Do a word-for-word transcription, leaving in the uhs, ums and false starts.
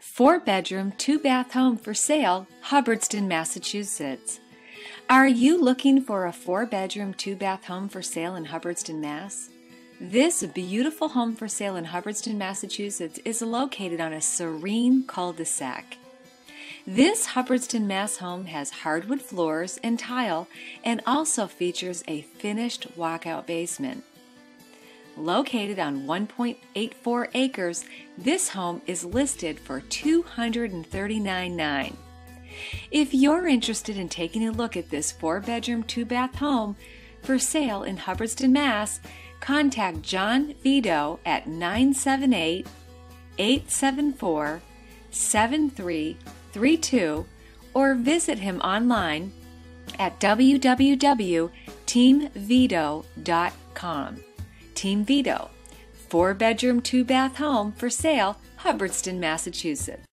Four-bedroom, two-bath home for sale, Hubbardston, Massachusetts. Are you looking for a four-bedroom, two-bath home for sale in Hubbardston, Mass? This beautiful home for sale in Hubbardston, Massachusetts is located on a serene cul-de-sac. This Hubbardston, Mass home has hardwood floors and tile and also features a finished walkout basement. Located on one point eight four acres, this home is listed for two hundred thirty-nine thousand nine hundred dollars. If you're interested in taking a look at this four-bedroom, two-bath home for sale in Hubbardston, Mass, contact John Vedoe at nine seven eight, eight seven four, seven three three two or visit him online at w w w dot team vedoe dot com. Team Vedoe, four-bedroom, two-bath home for sale, Hubbardston, Massachusetts.